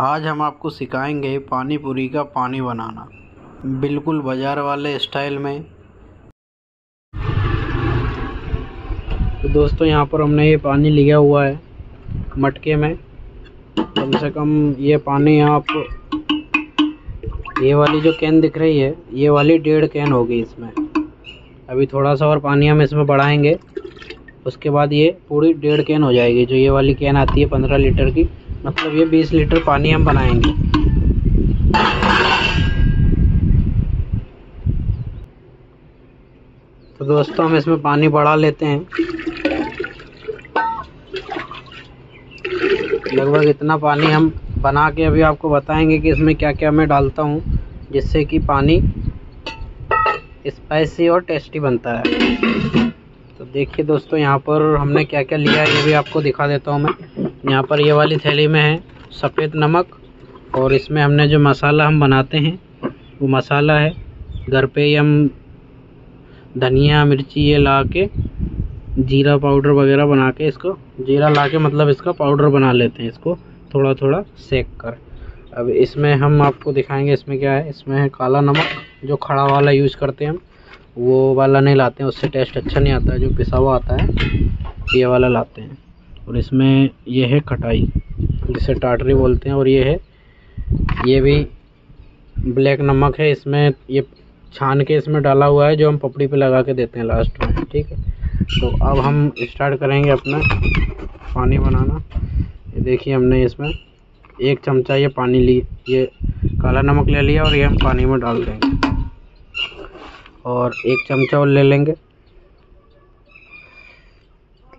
आज हम आपको सिखाएंगे पानी पूरी का पानी बनाना, बिल्कुल बाज़ार वाले स्टाइल में। तो दोस्तों यहाँ पर हमने ये पानी लिया हुआ है मटके में। कम से कम ये पानी, आप ये वाली जो कैन दिख रही है, ये वाली 1.5 कैन होगी इसमें। अभी थोड़ा सा और पानी हम इसमें बढ़ाएंगे, उसके बाद ये पूरी 1.5 कैन हो जाएगी। जो ये वाली कैन आती है 15 लीटर की, मतलब ये 20 लीटर पानी हम बनाएंगे। तो दोस्तों हम इसमें पानी बढ़ा लेते हैं, लगभग इतना पानी हम बना के अभी आपको बताएंगे कि इसमें क्या क्या मैं डालता हूँ, जिससे कि पानी स्पाइसी और टेस्टी बनता है। तो देखिए दोस्तों यहाँ पर हमने क्या क्या लिया है, ये भी आपको दिखा देता हूँ मैं। यहाँ पर ये वाली थैली में है सफ़ेद नमक, और इसमें हमने जो मसाला हम बनाते हैं वो मसाला है घर पे ही। हम धनिया मिर्ची ये ला के, जीरा पाउडर वगैरह बना के, इसको जीरा ला के मतलब इसका पाउडर बना लेते हैं, इसको थोड़ा थोड़ा सेक कर। अब इसमें हम आपको दिखाएंगे इसमें क्या है। इसमें है काला नमक, जो खड़ा वाला यूज़ करते हैं हम, वो वाला नहीं लाते हैं, उससे टेस्ट अच्छा नहीं आता है। जो पिसा हुआ आता है ये वाला लाते हैं। और इसमें ये है खटाई, जिसे टाटरी बोलते हैं। और ये है, ये भी ब्लैक नमक है, इसमें ये छान के इसमें डाला हुआ है, जो हम पपड़ी पे लगा के देते हैं लास्ट में। ठीक है, तो अब हम स्टार्ट करेंगे अपना पानी बनाना। ये देखिए हमने इसमें 1 चमचा ये पानी ये काला नमक ले लिया, और ये हम पानी में डाल देंगे। और 1 चमचा और ले लेंगे,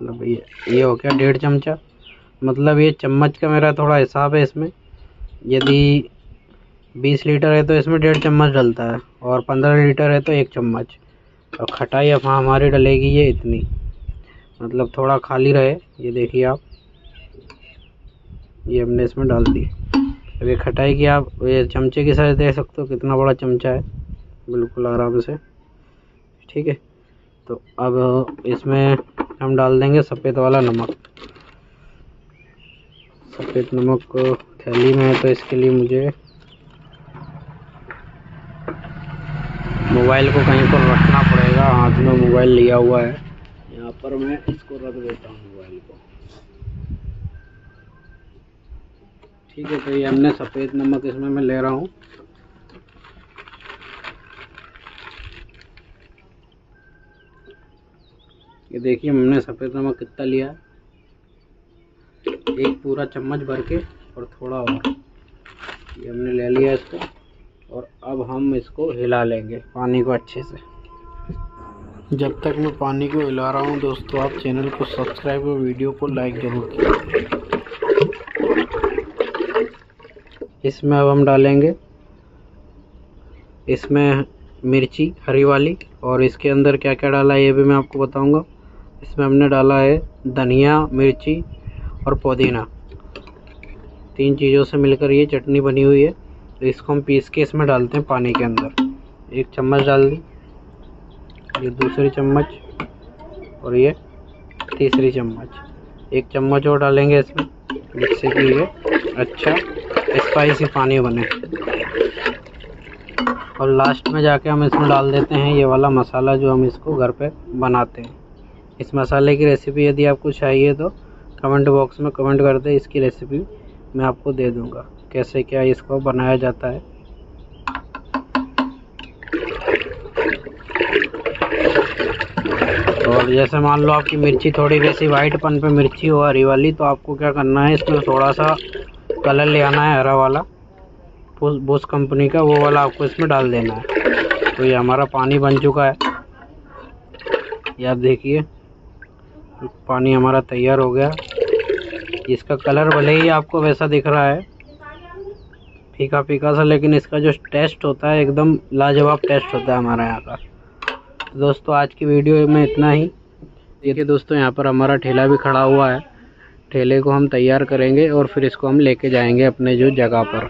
मतलब ये हो गया 1.5 चमचा। मतलब ये चम्मच का मेरा थोड़ा हिसाब है इसमें। यदि 20 लीटर है तो इसमें 1.5 चम्मच डलता है, और 15 लीटर है तो 1 चम्मच। और खटाई अब हमारी डलेगी ये इतनी, मतलब थोड़ा खाली रहे। ये देखिए आप, ये हमने इसमें डाल दी। अब ये खटाई की आप ये चमचे की साइज देख सकते हो, कितना बड़ा चमचा है, बिल्कुल आराम से। ठीक है, तो अब इसमें हम डाल देंगे सफ़ेद वाला नमक। सफ़ेद नमक को थैली में है, तो इसके लिए मुझे मोबाइल को कहीं पर रखना पड़ेगा। हाथ में मोबाइल लिया हुआ है, यहाँ पर मैं इसको रख देता हूँ मोबाइल को। ठीक है, तो ये हमने सफ़ेद नमक इसमें मैं ले रहा हूँ। ये देखिए हमने सफ़ेद नमक कितना लिया, 1 पूरा चम्मच भर के, और थोड़ा और ये हमने ले लिया इसको। और अब हम इसको हिला लेंगे पानी को अच्छे से। जब तक मैं पानी को हिला रहा हूँ दोस्तों, आप चैनल को सब्सक्राइब और वीडियो को लाइक जरूर कीजिए। इसमें अब हम डालेंगे इसमें मिर्ची हरी वाली, और इसके अंदर क्या क्या डाला है ये भी मैं आपको बताऊँगा। इसमें हमने डाला है धनिया, मिर्ची और पुदीना, 3 चीज़ों से मिलकर ये चटनी बनी हुई है। तो इसको हम पीस के इसमें डालते हैं पानी के अंदर। 1 चम्मच डाल दी, ये दूसरी चम्मच, और ये तीसरी चम्मच। 1 चम्मच और डालेंगे इसमें, जिससे कि ये अच्छा स्पाइसी पानी बने। और लास्ट में जाके हम इसमें डाल देते हैं ये वाला मसाला, जो हम इसको घर पे बनाते हैं। इस मसाले की रेसिपी यदि आपको चाहिए तो कमेंट बॉक्स में कमेंट कर दें, इसकी रेसिपी मैं आपको दे दूंगा कैसे क्या इसको बनाया जाता है। और जैसे मान लो आपकी मिर्ची थोड़ी वैसी वाइटपन पे मिर्ची हो हरी वाली, तो आपको क्या करना है, इसमें थोड़ा सा कलर ले आना है हरा वाला, बोस कंपनी का वो वाला आपको इसमें डाल देना है। तो ये हमारा पानी बन चुका है, ये आप देखिए पानी हमारा तैयार हो गया। इसका कलर भले ही आपको वैसा दिख रहा है, फीका फीका सा, लेकिन इसका जो टेस्ट होता है एकदम लाजवाब टेस्ट होता है हमारे यहाँ का। तो दोस्तों आज की वीडियो में इतना ही। देखिए दोस्तों यहाँ पर हमारा ठेला भी खड़ा हुआ है, ठेले को हम तैयार करेंगे और फिर इसको हम लेके जाएंगे अपने जो जगह पर।